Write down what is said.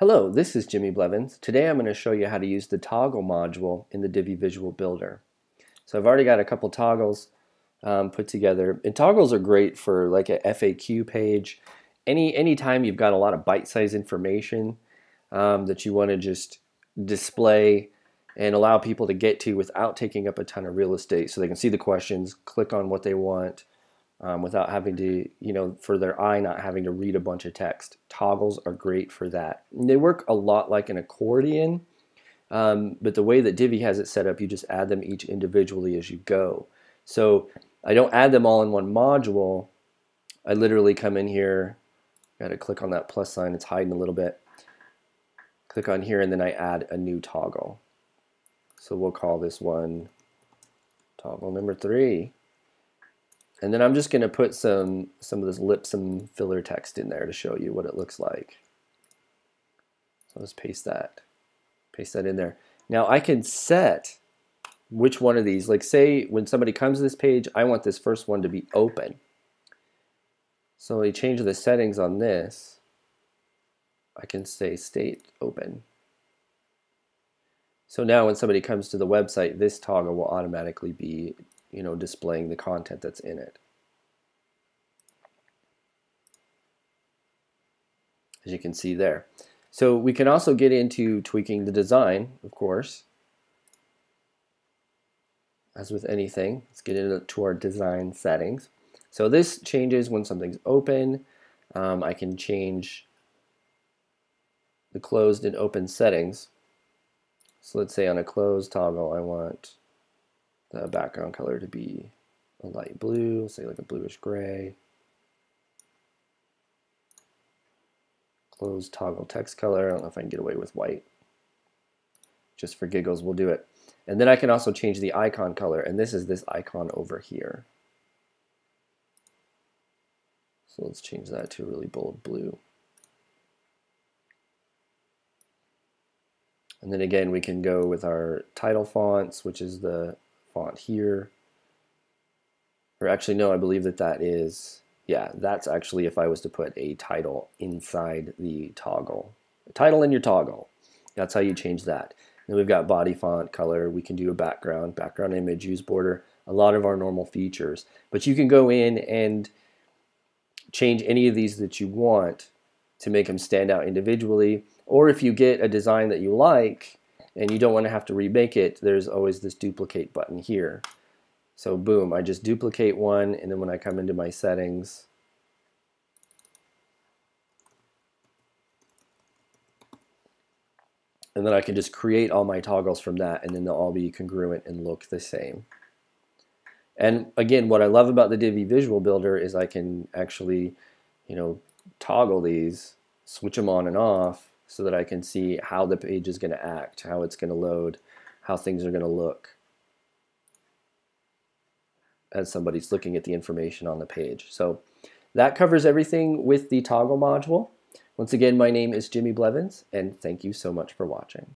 Hello, this is Jimmy Blevins. Today I'm going to show you how to use the toggle module in the Divi Visual Builder. So I've already got a couple toggles put together, and toggles are great for like a FAQ page, any time you've got a lot of bite-sized information that you want to just display and allow people to get to without taking up a ton of real estate, so they can see the questions, click on what they want without having to, for their eye not having to read a bunch of text. Toggles are great for that. And they work a lot like an accordion, but the way that Divi has it set up, you just add them each individually as you go. So I don't add them all in one module. I literally come in here, got to click on that plus sign, it's hiding a little bit. Click on here and then I add a new toggle. So we'll call this one toggle number 3. And then I'm just going to put some of this lipsum filler text in there to show you what it looks like. So let's paste that in there. Now I can set which one of these, like say when somebody comes to this page, I want this first one to be open. So I change the settings on this. I can say state open. So now when somebody comes to the website, this toggle will automatically be displaying the content that's in it. As you can see there. So we can also get into tweaking the design, of course. As with anything, let's get into our design settings. So this changes when something's open. I can change the closed and open settings. So let's say on a closed toggle, I want the background color to be a light blue, say like a bluish gray. Close toggle text color. I don't know if I can get away with white. Just for giggles, we'll do it. And then I can also change the icon color, and this is this icon over here. So let's change that to really bold blue. And then again, we can go with our title fonts, which is the font here, or actually no, I believe that is, yeah, that's actually if I was to put a title inside the toggle. A title in your toggle, that's how you change that. Then we've got body font, color, we can do a background image, use border, a lot of our normal features, but you can go in and change any of these that you want to make them stand out individually, or if you get a design that you like and you don't want to have to remake it, there's always this duplicate button here. So boom, I just duplicate one, and then when I come into my settings, and then I can just create all my toggles from that, and then they'll all be congruent and look the same. And again, what I love about the Divi Visual Builder is I can actually, toggle these, switch them on and off, so that I can see how the page is going to act, how it's going to load, how things are going to look as somebody's looking at the information on the page. So that covers everything with the toggle module. Once again, my name is Jimmy Blevins, and thank you so much for watching.